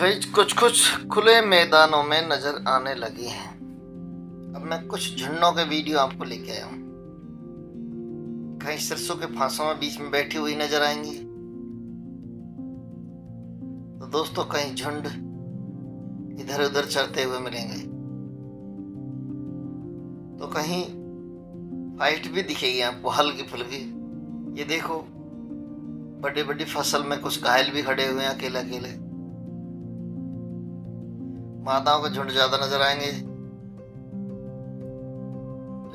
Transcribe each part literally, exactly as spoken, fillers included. Guys कुछ कुछ खुले मैदानों में नजर आने लगी हैं। अब मैं कुछ झुन्नों के वीडियो आपको लेके आया हूँ। कहीं सरसों के फांसों में बीच में बैठी हुई नजर आएंगी, तो दोस्तों कहीं झुंड इधर उधर चलते हुए मिलेंगे, तो कहीं फाइट भी दिखेगी आपको हल्की फुल्की। ये देखो बड़ी बड़ी फसल में कुछ घायल भी खड़े हुए हैं अकेले अकेले। माताओं का झुंड ज्यादा नजर आएंगे,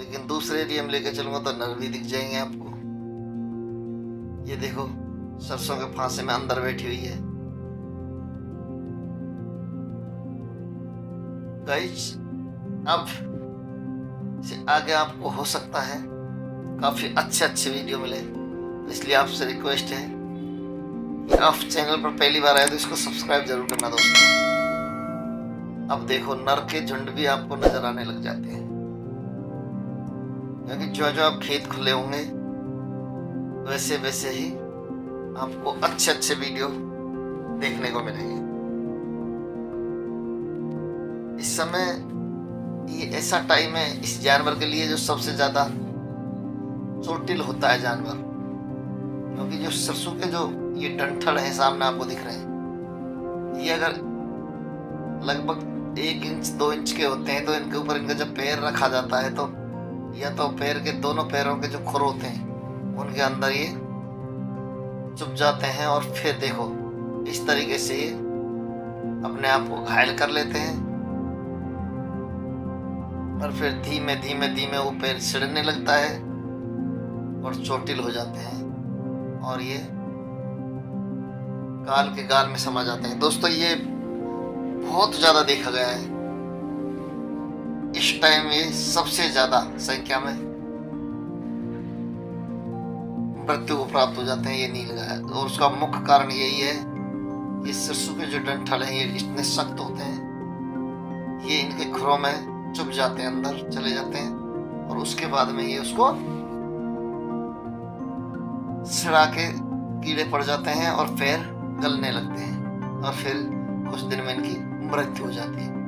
लेकिन दूसरे एरिया में लेके चलूंगा तो नर भी दिख जाएंगे आपको। ये देखो सरसों के फांसे में अंदर बैठी हुई है। गाइस अब से आगे आपको हो सकता है काफी अच्छे अच्छे वीडियो मिले, इसलिए आपसे रिक्वेस्ट है कि आप चैनल पर पहली बार आए तो इसको सब्सक्राइब जरूर करना दोस्तों। अब देखो नर के झुंड भी आपको नजर आने लग जाते हैं, क्योंकि जो जो आप खेत खुले होंगे वैसे वैसे ही आपको अच्छे अच्छे वीडियो देखने को मिलेंगे। इस समय ये ऐसा टाइम है इस जानवर के लिए जो सबसे ज्यादा चोटिल होता है जानवर, क्योंकि जो सरसों के जो ये डंठल है सामने आपको दिख रहे हैं, ये अगर लगभग एक इंच दो इंच के होते हैं तो इनके ऊपर इनका जब पैर रखा जाता है तो या तो पैर के दोनों पैरों के जो खुर होते हैं उनके अंदर ये चुप जाते हैं, और फिर देखो इस तरीके से ये अपने आप को घायल कर लेते हैं, और फिर धीमे धीमे धीमे वो पैर सिड़ने लगता है और चोटिल हो जाते हैं, और ये गाल के गाल में समा जाते हैं। दोस्तों ये बहुत ज़्यादा देखा गया है, इस टाइम ये सबसे ज्यादा संख्या में मृत्यु को प्राप्त हो जाते हैं ये नीलगाय, और उसका मुख्य कारण यही है ये सरसों के जो डंठल हैं ये इतने सख्त होते हैं, ये इनके खुरों में चुप जाते हैं, अंदर चले जाते हैं, और उसके बाद में ये उसको सड़ा के कीड़े पड़ जाते हैं और फिर गलने लगते हैं, और फिर कुछ दिन में इनकी मृत्यु हो जाती है।